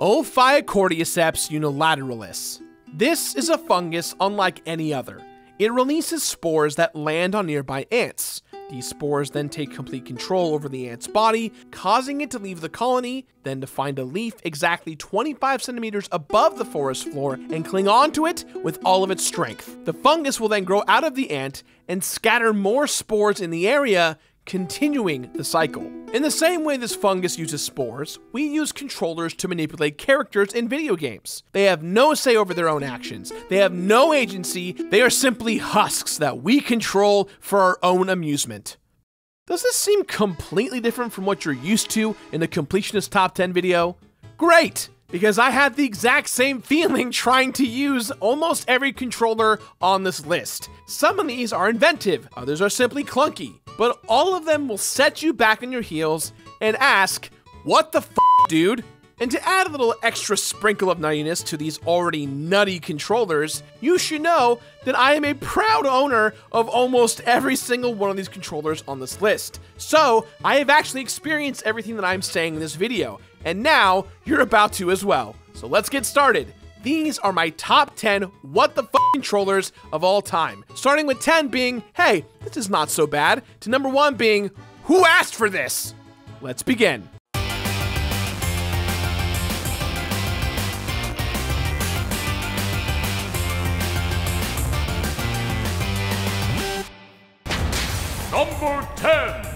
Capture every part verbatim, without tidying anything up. Ophiocordyceps unilateralis. This is a fungus unlike any other. It releases spores that land on nearby ants. These spores then take complete control over the ant's body, causing it to leave the colony, then to find a leaf exactly twenty-five centimeters above the forest floor and cling onto it with all of its strength. The fungus will then grow out of the ant and scatter more spores in the area, continuing the cycle. In the same way this fungus uses spores, we use controllers to manipulate characters in video games. They have no say over their own actions. They have no agency. They are simply husks that we control for our own amusement. Does this seem completely different from what you're used to in the completionist top ten video? Great, because I had the exact same feeling trying to use almost every controller on this list. Some of these are inventive, others are simply clunky. But all of them will set you back on your heels and ask, what the f***, dude? And to add a little extra sprinkle of nuttiness to these already nutty controllers, you should know that I am a proud owner of almost every single one of these controllers on this list. So I have actually experienced everything that I'm saying in this video, and now you're about to as well. So let's get started. These are my top ten what the f*** controllers of all time. Starting with ten being, hey, this is not so bad, to number one being, who asked for this? Let's begin. Number ten.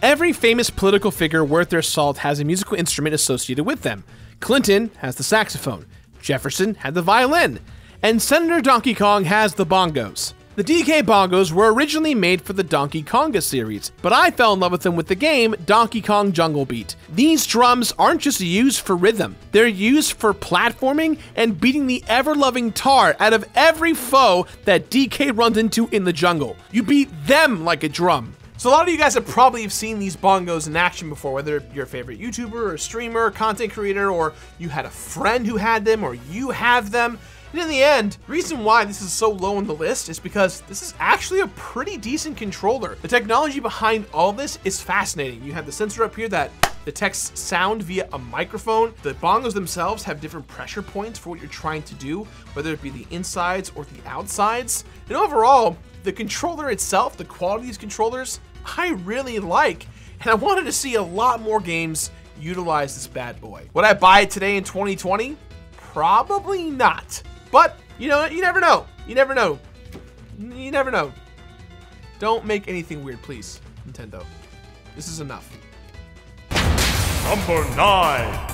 Every famous political figure worth their salt has a musical instrument associated with them. Clinton has the saxophone. Jefferson had the violin, and Senator Donkey Kong has the bongos. The D K bongos were originally made for the Donkey Konga series, but I fell in love with them with the game Donkey Kong Jungle Beat. These drums aren't just used for rhythm, they're used for platforming and beating the ever-loving tar out of every foe that D K runs into in the jungle. You beat them like a drum. So a lot of you guys have probably seen these bongos in action before, whether you're a favorite YouTuber or streamer, content creator, or you had a friend who had them, or you have them. And in the end, the reason why this is so low on the list is because this is actually a pretty decent controller. The technology behind all this is fascinating. You have the sensor up here that detects sound via a microphone. The bongos themselves have different pressure points for what you're trying to do, whether it be the insides or the outsides. And overall, the controller itself, the quality of these controllers, I really like, and I wanted to see a lot more games utilize this bad boy. Would I buy it today in twenty twenty? Probably not, but you know, you never know. You never know. You never know. Don't make anything weird, please, Nintendo. This is enough. Number nine.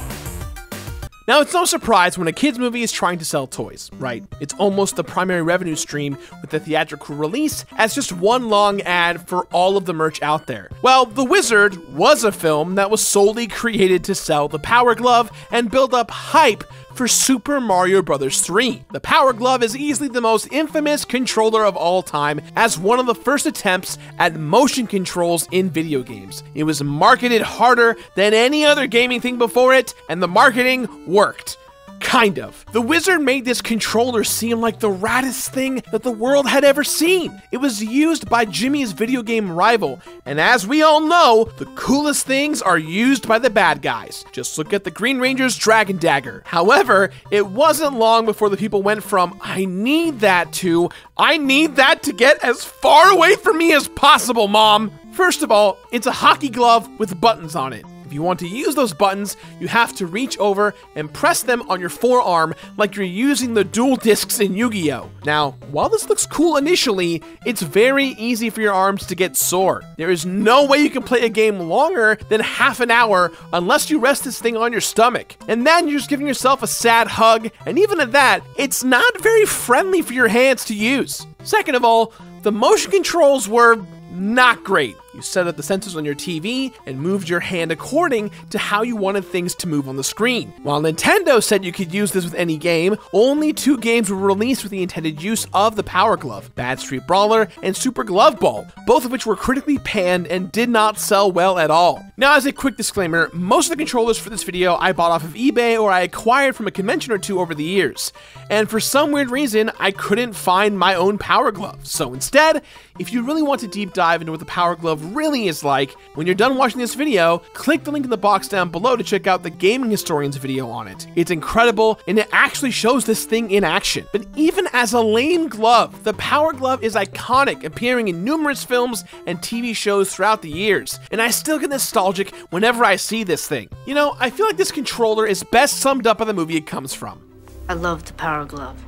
Now, it's no surprise when a kids movie is trying to sell toys, right? It's almost the primary revenue stream with the theatrical release as just one long ad for all of the merch out there. Well, The Wizard was a film that was solely created to sell the Power Glove and build up hype for Super Mario Bros. three. The Power Glove is easily the most infamous controller of all time as one of the first attempts at motion controls in video games. It was marketed harder than any other gaming thing before it, and the marketing worked. Kind of. The Wizard made this controller seem like the raddest thing that the world had ever seen. It was used by Jimmy's video game rival, and as we all know, the coolest things are used by the bad guys. Just look at the Green Ranger's Dragon Dagger. However, it wasn't long before the people went from, I need that to, I need that to get as far away from me as possible, Mom. First of all, it's a hockey glove with buttons on it. If you want to use those buttons, you have to reach over and press them on your forearm like you're using the dual discs in Yu-Gi-Oh! Now, while this looks cool initially, it's very easy for your arms to get sore. There is no way you can play a game longer than half an hour unless you rest this thing on your stomach. And then you're just giving yourself a sad hug, and even at that, it's not very friendly for your hands to use. Second of all, the motion controls were not great. You set up the sensors on your T V and moved your hand according to how you wanted things to move on the screen. While Nintendo said you could use this with any game, only two games were released with the intended use of the Power Glove, Bad Street Brawler and Super Glove Ball, both of which were critically panned and did not sell well at all. Now, as a quick disclaimer, most of the controllers for this video I bought off of eBay or I acquired from a convention or two over the years, and for some weird reason, I couldn't find my own Power Glove. So instead, if you really want to deep dive into what the Power Glove Glove really is like. When you're done watching this video, click the link in the box down below to check out the Gaming Historian's video on it. It's incredible, and it actually shows this thing in action. But even as a lame glove, the Power Glove is iconic, appearing in numerous films and T V shows throughout the years, and I still get nostalgic whenever I see this thing. You know, I feel like this controller is best summed up by the movie it comes from. I love the Power Glove.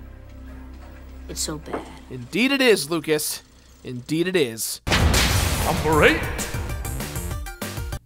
It's so bad. Indeed it is, Lucas. Indeed it is. Number eight.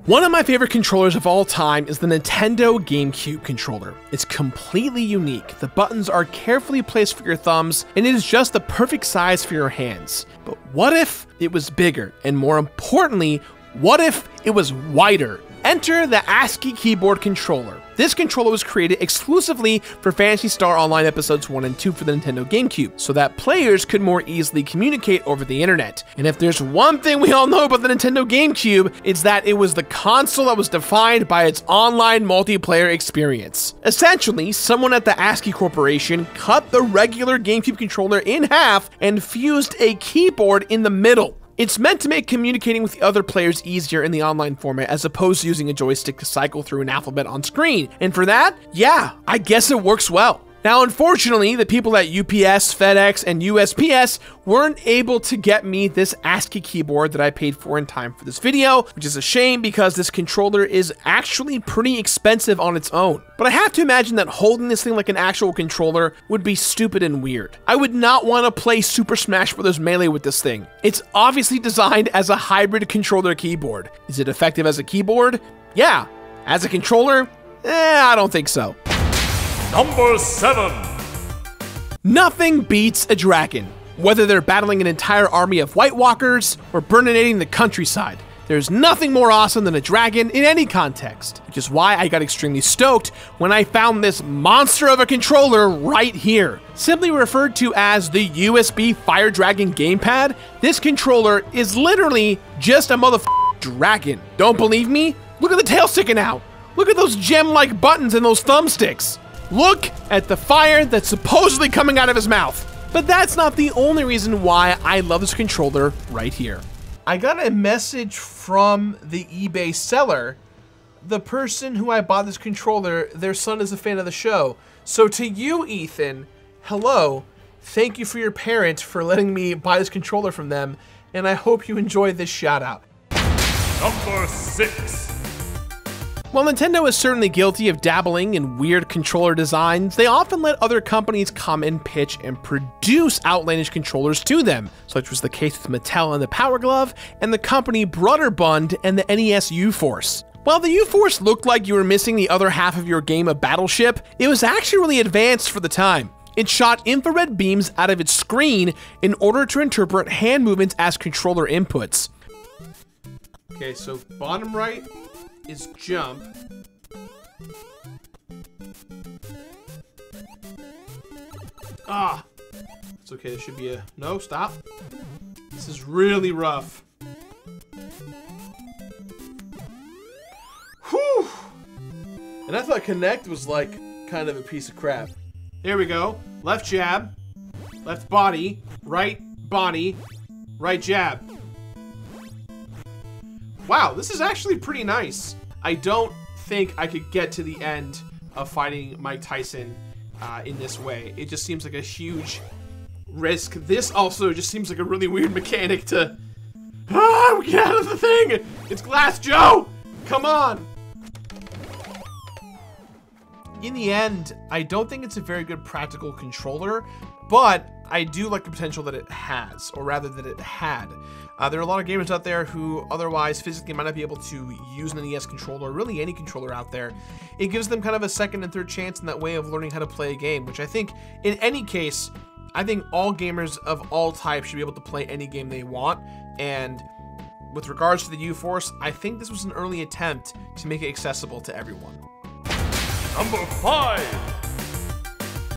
One of my favorite controllers of all time is the Nintendo GameCube controller. It's completely unique. The buttons are carefully placed for your thumbs, and it is just the perfect size for your hands. But what if it was bigger? And more importantly, what if it was wider? Enter the ASCII keyboard controller. This controller was created exclusively for Phantasy Star Online episodes one and two for the Nintendo GameCube, so that players could more easily communicate over the internet. And if there's one thing we all know about the Nintendo GameCube, it's that it was the console that was defined by its online multiplayer experience. Essentially, someone at the ASCII Corporation cut the regular GameCube controller in half and fused a keyboard in the middle. It's meant to make communicating with the other players easier in the online format as opposed to using a joystick to cycle through an alphabet on screen. And for that, yeah, I guess it works well. Now, unfortunately, the people at U P S, FedEx, and U S P S weren't able to get me this ASCII keyboard that I paid for in time for this video, which is a shame because this controller is actually pretty expensive on its own. But I have to imagine that holding this thing like an actual controller would be stupid and weird. I would not want to play Super Smash Bros. Melee with this thing. It's obviously designed as a hybrid controller keyboard. Is it effective as a keyboard? Yeah. As a controller? Eh, I don't think so. Number seven. Nothing beats a dragon. Whether they're battling an entire army of White Walkers or burninating the countryside, there's nothing more awesome than a dragon in any context, which is why I got extremely stoked when I found this monster of a controller right here. Simply referred to as the U S B Fire Dragon gamepad, this controller is literally just a motherfucking dragon. Don't believe me? Look at the tail sticking out. Look at those gem-like buttons and those thumbsticks. Look at the fire that's supposedly coming out of his mouth. But that's not the only reason why I love this controller right here. I got a message from the eBay seller. The person who I bought this controller, their son is a fan of the show. So to you, Ethan, hello. Thank you for your parents for letting me buy this controller from them. And I hope you enjoyed this shout out. Number six. While Nintendo is certainly guilty of dabbling in weird controller designs, they often let other companies come and pitch and produce outlandish controllers to them, such was the case with Mattel and the Power Glove, and the company Broderbund and the N E S U-Force. While the U-Force looked like you were missing the other half of your game of Battleship, it was actually really advanced for the time. It shot infrared beams out of its screen in order to interpret hand movements as controller inputs. Okay, so bottom right is jump. Ah! It's okay, there should be a... No, stop. This is really rough. Whew! And I thought Connect was like kind of a piece of crap. There we go. Left jab. Left body. Right body. Right jab. Wow, this is actually pretty nice. I don't think I could get to the end of fighting Mike Tyson uh, in this way. It just seems like a huge risk. This also just seems like a really weird mechanic to... Ah, get out of the thing! It's Glass Joe! Come on! In the end, I don't think it's a very good practical controller, but I do like the potential that it has, or rather that it had. Uh, there are a lot of gamers out there who otherwise physically might not be able to use an N E S controller, or really any controller out there. It gives them kind of a second and third chance in that way of learning how to play a game, which I think, in any case, I think all gamers of all types should be able to play any game they want. And with regards to the U-Force, I think this was an early attempt to make it accessible to everyone. Number five.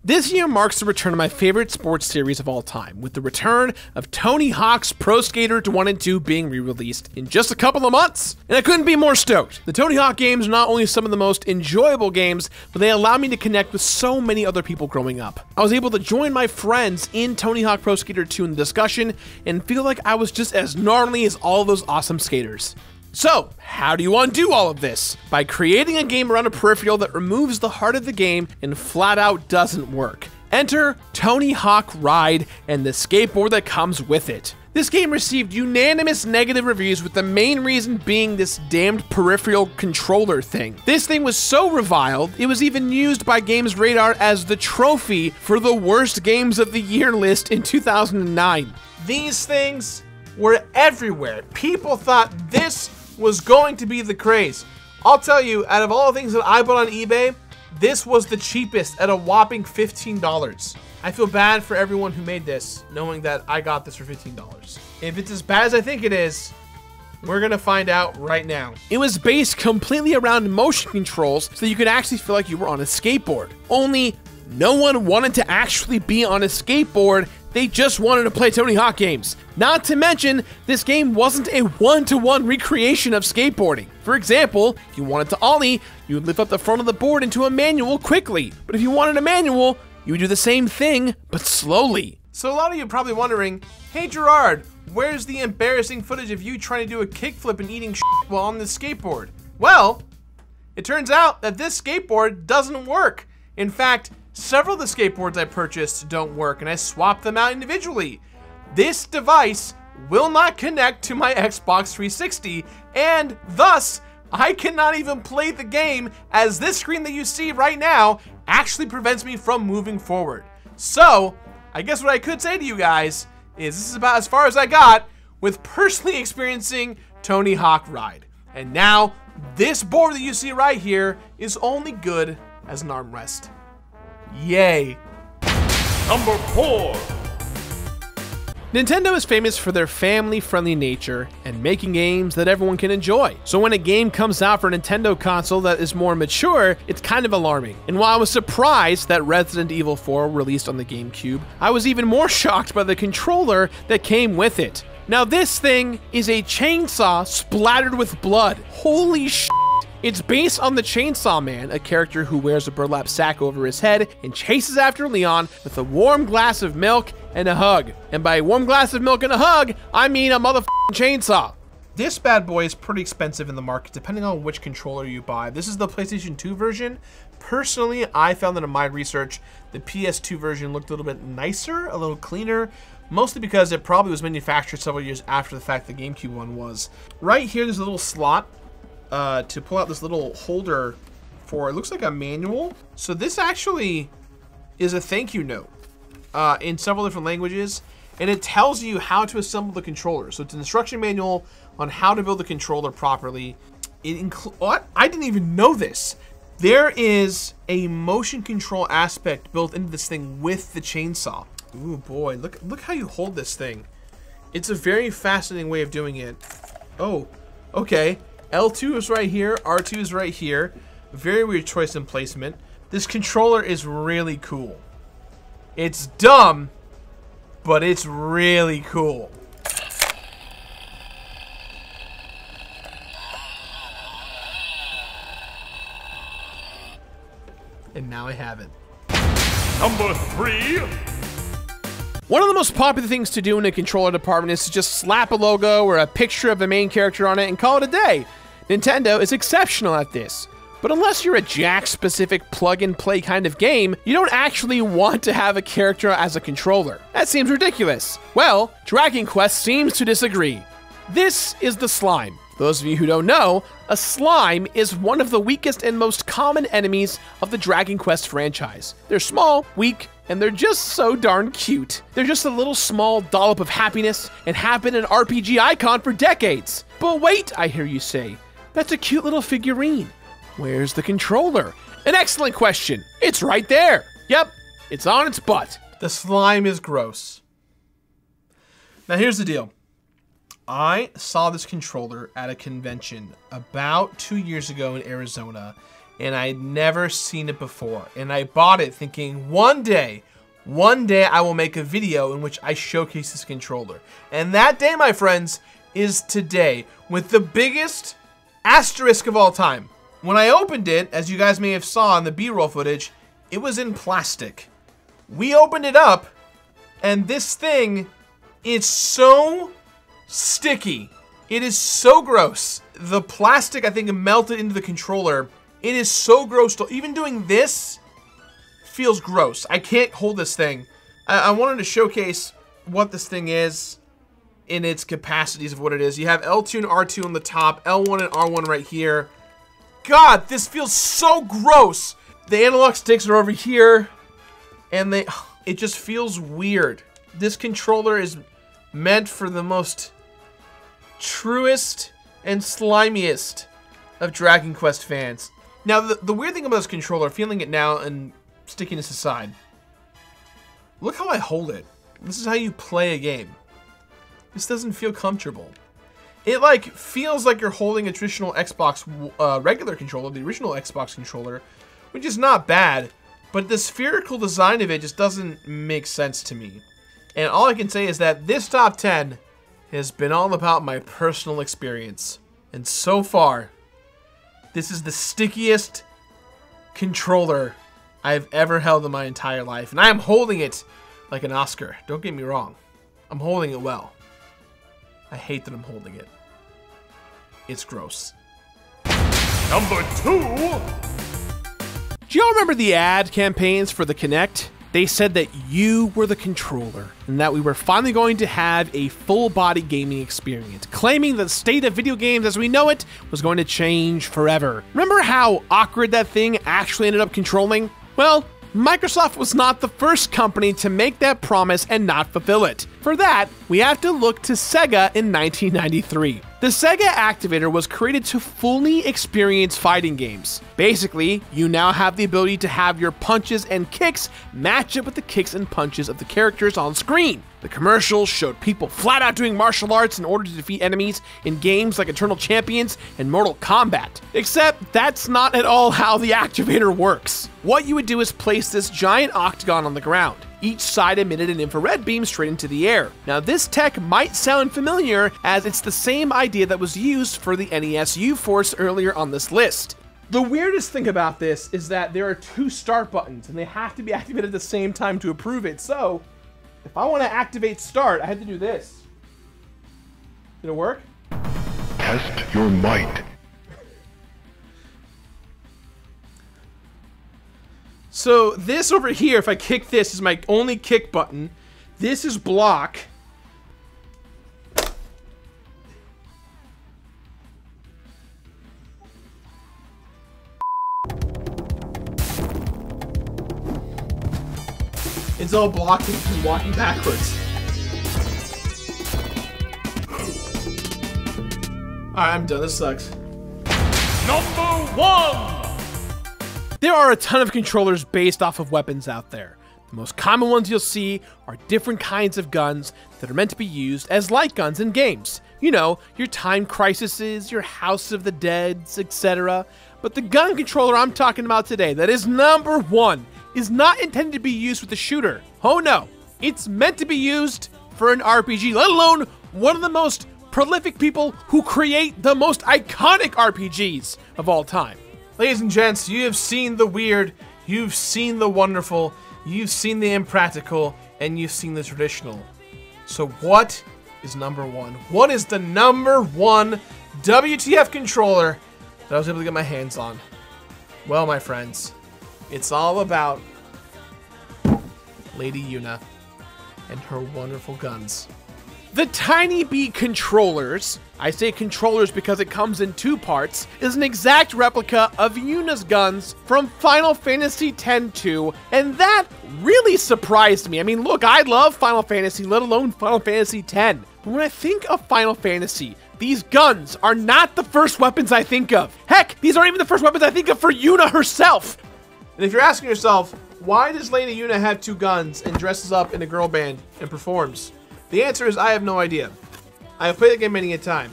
This year marks the return of my favorite sports series of all time, with the return of Tony Hawk's Pro Skater one and two being re-released in just a couple of months, and I couldn't be more stoked. The Tony Hawk games are not only some of the most enjoyable games, but they allowed me to connect with so many other people growing up. I was able to join my friends in Tony Hawk Pro Skater two in the discussion and feel like I was just as gnarly as all those awesome skaters. So, how do you undo all of this? By creating a game around a peripheral that removes the heart of the game and flat out doesn't work. Enter Tony Hawk Ride and the skateboard that comes with it. This game received unanimous negative reviews, with the main reason being this damned peripheral controller thing. This thing was so reviled, it was even used by GamesRadar as the trophy for the worst games of the year list in two thousand nine. These things were everywhere. People thought this was going to be the craze. I'll tell you, out of all the things that I bought on eBay, this was the cheapest at a whopping fifteen dollars. I feel bad for everyone who made this, knowing that I got this for fifteen dollars. If it's as bad as I think it is, we're gonna find out right now. It was based completely around motion controls, so you could actually feel like you were on a skateboard. Only, no one wanted to actually be on a skateboard. They just wanted to play Tony Hawk games. Not to mention, this game wasn't a one-to-one recreation of skateboarding. For example, if you wanted to ollie, you would lift up the front of the board into a manual quickly. But if you wanted a manual, you would do the same thing, but slowly. So a lot of you are probably wondering, hey Gerard, where's the embarrassing footage of you trying to do a kickflip and eating shit while on this skateboard? Well, it turns out that this skateboard doesn't work. In fact, several of the skateboards I purchased don't work, and I swapped them out individually. This device will not connect to my Xbox three sixty, and thus, I cannot even play the game, as this screen that you see right now actually prevents me from moving forward. So, I guess what I could say to you guys is this is about as far as I got with personally experiencing Tony Hawk Ride. And now, this board that you see right here is only good as an armrest. Yay. Number four. Nintendo is famous for their family-friendly nature and making games that everyone can enjoy. So when a game comes out for a Nintendo console that is more mature, it's kind of alarming. And while I was surprised that Resident Evil four released on the GameCube, I was even more shocked by the controller that came with it. Now this thing is a chainsaw splattered with blood. Holy shit. It's based on the Chainsaw Man, a character who wears a burlap sack over his head and chases after Leon with a warm glass of milk and a hug. And by a warm glass of milk and a hug, I mean a motherfucking chainsaw. This bad boy is pretty expensive in the market, depending on which controller you buy. This is the PlayStation two version. Personally, I found that in my research, the P S two version looked a little bit nicer, a little cleaner, mostly because it probably was manufactured several years after the fact the GameCube one was. Right here, there's a little slot Uh, to pull out this little holder for, it looks like a manual. So this actually is a thank you note uh, in several different languages, and it tells you how to assemble the controller. So it's an instruction manual on how to build the controller properly. It includes, what? I didn't even know this. There is a motion control aspect built into this thing with the chainsaw. Ooh boy, look, look how you hold this thing. It's a very fascinating way of doing it. Oh, okay. L two is right here, R two is right here. Very weird choice in placement. This controller is really cool. It's dumb, but it's really cool. And now I have it. Number three. One of the most popular things to do in a controller department is to just slap a logo or a picture of the main character on it and call it a day. Nintendo is exceptional at this, but unless you're a jack-specific plug-and-play kind of game, you don't actually want to have a character as a controller. That seems ridiculous. Well, Dragon Quest seems to disagree. This is the slime. Those of you who don't know, a slime is one of the weakest and most common enemies of the Dragon Quest franchise. They're small, weak, and they're just so darn cute. They're just a little small dollop of happiness and have been an R P G icon for decades. But wait, I hear you say, that's a cute little figurine. Where's the controller? An excellent question. It's right there. Yep, it's on its butt. The slime is gross. Now here's the deal. I saw this controller at a convention about two years ago in Arizona, and I'd never seen it before. And I bought it thinking one day, one day I will make a video in which I showcase this controller. And that day, my friends, is today, with the biggest asterisk of all time. When I opened it, as you guys may have saw in the B-roll footage, it was in plastic. We opened it up, and this thing is so sticky. It is so gross. The plastic, I think, melted into the controller. It is so gross. Even doing this feels gross. I can't hold this thing. I, I wanted to showcase what this thing is in its capacities of what it is. You have L two and R two on the top, L one and R one right here. God, this feels so gross. The analog sticks are over here, and they it just feels weird. This controller is meant for the most truest and slimiest of Dragon Quest fans. Now, the, the weird thing about this controller, feeling it now and stickiness aside, look how I hold it. This is how you play a game. This doesn't feel comfortable. It like feels like you're holding a traditional Xbox uh, regular controller, the original Xbox controller, which is not bad, but the spherical design of it just doesn't make sense to me. And all I can say is that this top ten has been all about my personal experience. And so far, this is the stickiest controller I've ever held in my entire life. And I am holding it like an Oscar. Don't get me wrong. I'm holding it well. I hate that I'm holding it. It's gross. Number two. Do y'all remember the ad campaigns for the Kinect? They said that you were the controller and that we were finally going to have a full-body gaming experience, claiming the state of video games as we know it was going to change forever. Remember how awkward that thing actually ended up controlling? Well, Microsoft was not the first company to make that promise and not fulfill it. For that, we have to look to Sega in nineteen ninety-three. The Sega Activator was created to fully experience fighting games. Basically, you now have the ability to have your punches and kicks match up with the kicks and punches of the characters on screen. The commercials showed people flat out doing martial arts in order to defeat enemies in games like Eternal Champions and Mortal Kombat. Except that's not at all how the Activator works. What you would do is place this giant octagon on the ground. Each side emitted an infrared beam straight into the air. Now this tech might sound familiar as it's the same idea that was used for the N E S U-Force earlier on this list. The weirdest thing about this is that there are two start buttons and they have to be activated at the same time to approve it. So if I want to activate start, I have to do this. Did it work? Test your might. So this over here, if I kick this, is my only kick button. This is block. It's all blocking and walking backwards. Alright, I'm done. This sucks. Number one! There are a ton of controllers based off of weapons out there. The most common ones you'll see are different kinds of guns that are meant to be used as light guns in games. You know, your Time Crisises, your House of the Dead, et cetera. But the gun controller I'm talking about today, that is number one, is not intended to be used with a shooter. Oh no, it's meant to be used for an R P G, let alone one of the most prolific people who create the most iconic R P Gs of all time. Ladies and gents, you have seen the weird, you've seen the wonderful, you've seen the impractical, and you've seen the traditional. So what is number one? What is the number one W T F controller that I was able to get my hands on? Well, my friends, it's all about Lady Yuna and her wonderful guns. The Tiny Bee controllers, I say controllers because it comes in two parts, is an exact replica of Yuna's guns from Final Fantasy X two, and that really surprised me. I mean, look, I love Final Fantasy, let alone Final Fantasy X. But when I think of Final Fantasy, these guns are not the first weapons I think of. Heck, these aren't even the first weapons I think of for Yuna herself. And if you're asking yourself, why does Lady Yuna have two guns and dresses up in a girl band and performs? The answer is I have no idea. I have played the game many a time.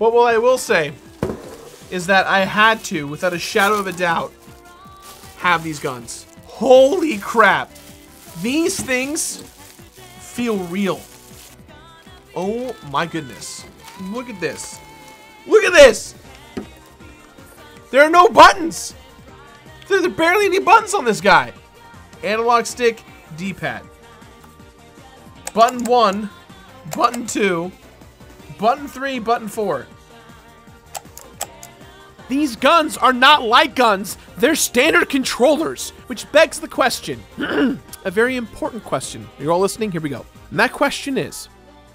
But what I will say is that I had to, without a shadow of a doubt, have these guns. Holy crap. These things feel real. Oh my goodness. Look at this. Look at this. There are no buttons. There's barely any buttons on this guy. Analog stick, D-pad. Button one, button two, button three, button four. These guns are not like guns. They're standard controllers, which begs the question. A very important question. Are you all listening? Here we go. And that question is,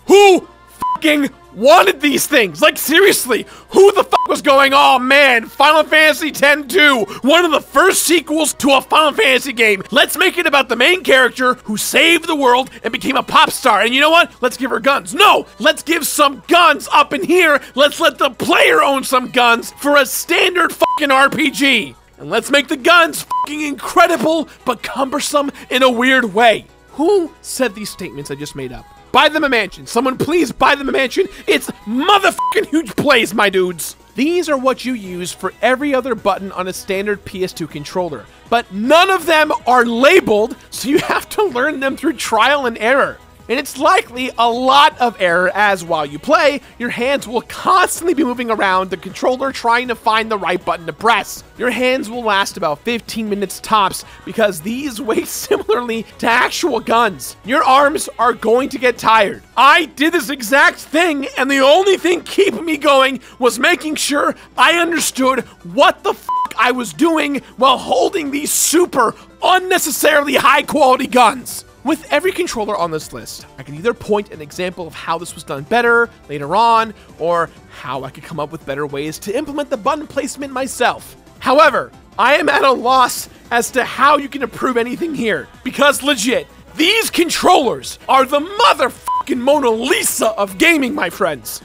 who fucking wanted these things? Like, seriously, who the fuck was going, oh man, Final Fantasy X two, one of the first sequels to a Final Fantasy game. Let's make it about the main character who saved the world and became a pop star. And you know what? Let's give her guns. No, let's give some guns up in here. Let's let the player own some guns for a standard fucking R P G. And let's make the guns fucking incredible, but cumbersome in a weird way. Who said these statements I just made up? Buy them a mansion. Someone please buy them a mansion. It's motherfucking huge plays, my dudes. These are what you use for every other button on a standard P S two controller, but none of them are labeled, so you have to learn them through trial and error. And it's likely a lot of error, as while you play, your hands will constantly be moving around the controller trying to find the right button to press. Your hands will last about fifteen minutes tops because these weigh similarly to actual guns. Your arms are going to get tired. I did this exact thing, and the only thing keeping me going was making sure I understood what the fuck I was doing while holding these super unnecessarily high quality guns. With every controller on this list, I can either point an example of how this was done better later on, or how I could come up with better ways to implement the button placement myself. However, I am at a loss as to how you can improve anything here, because legit, these controllers are the motherfucking Mona Lisa of gaming, my friends.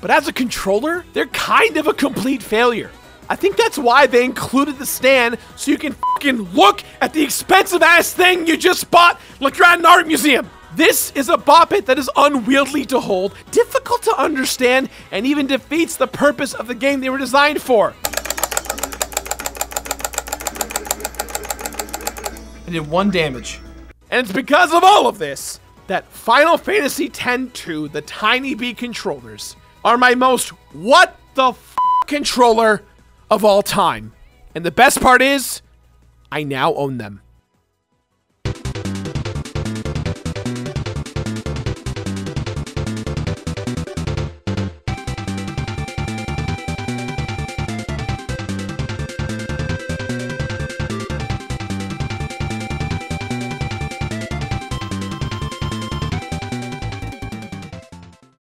But as a controller, they're kind of a complete failure. I think that's why they included the stand, so you can fucking look at the expensive ass thing you just bought, like you're at an art museum. This is a boppet that is unwieldy to hold, difficult to understand, and even defeats the purpose of the game they were designed for. I did one damage. And it's because of all of this that Final Fantasy X two, the Tiny Bee controllers, are my most what the f controller of all time. And the best part is, I now own them.